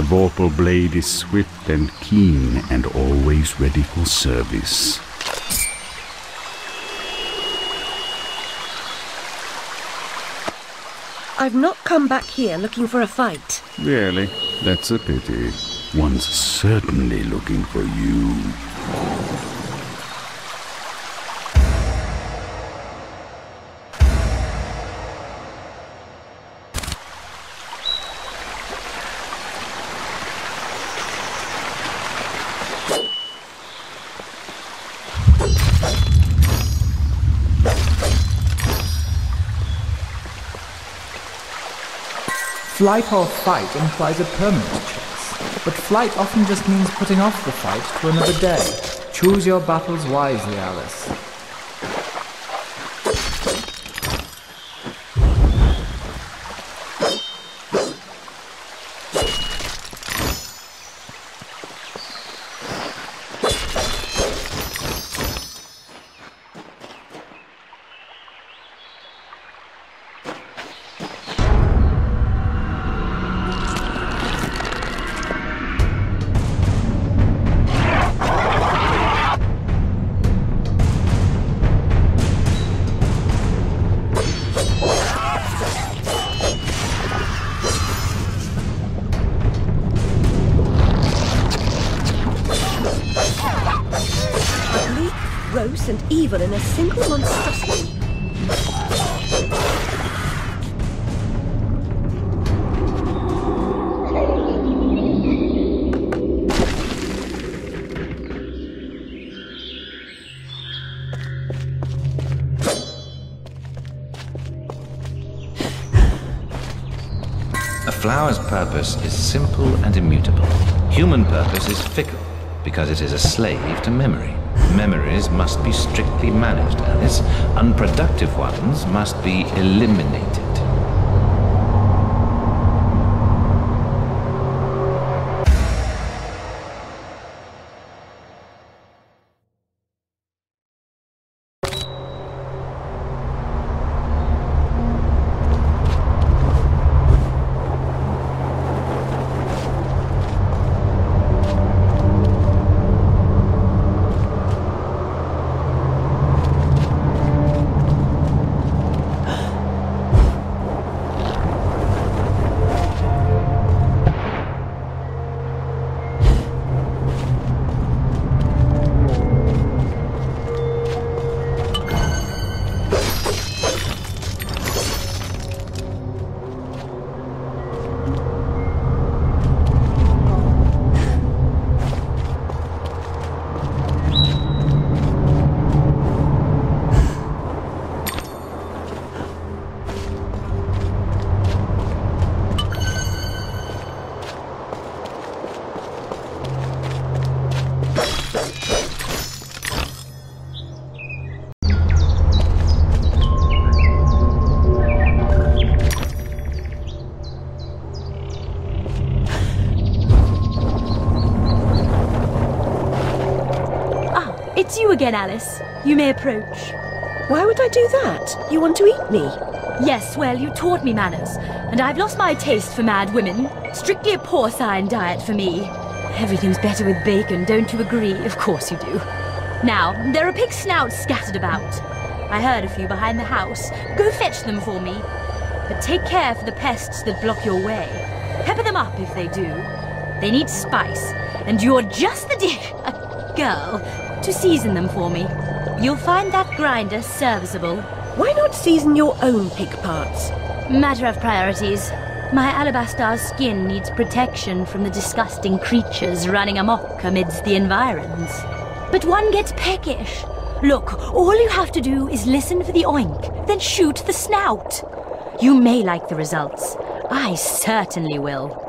The Vorpal Blade is swift and keen and always ready for service. I've not come back here looking for a fight. Really? That's a pity. One's certainly looking for you. Flight or fight implies a permanent choice, but flight often just means putting off the fight to another day. Choose your battles wisely, Alice. Gross and evil in a single monstrosity. A flower's purpose is simple and immutable. Human purpose is fickle, because it is a slave to memory. Memories must be strictly managed, Alice. Unproductive ones must be eliminated. It's you again, Alice. You may approach. Why would I do that? You want to eat me? Yes, well, you taught me manners, and I've lost my taste for mad women. Strictly a porcine diet for me. Everything's better with bacon, don't you agree? Of course you do. Now, there are pig snouts scattered about. I heard a few behind the house. Go fetch them for me. But take care for the pests that block your way. Pepper them up if they do. They need spice, and you're just the girl to season them for me. You'll find that grinder serviceable. Why not season your own pig parts? Matter of priorities. My alabastar's skin needs protection from the disgusting creatures running amok amidst the environs. But one gets peckish. Look, all you have to do is listen for the oink, then shoot the snout. You may like the results. I certainly will.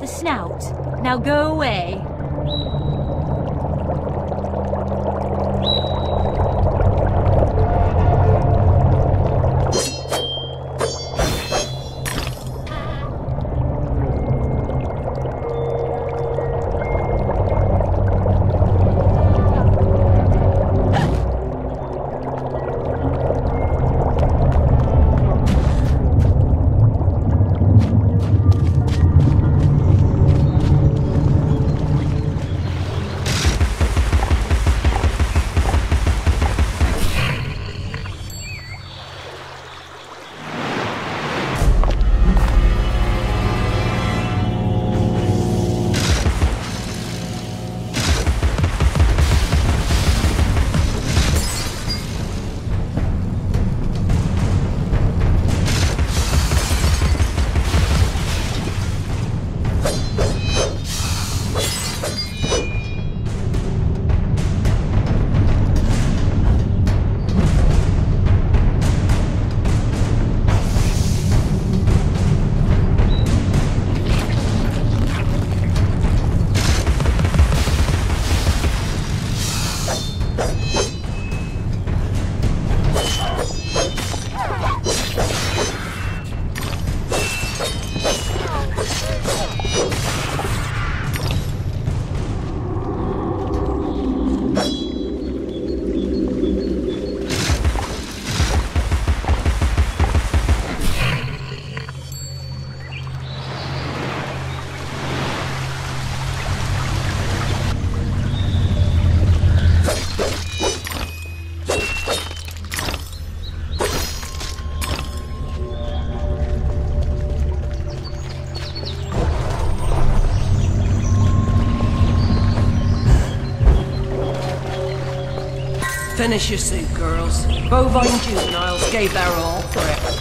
Snout. Now go away. Finish your soup, girls. Bovine juveniles gave their all for it.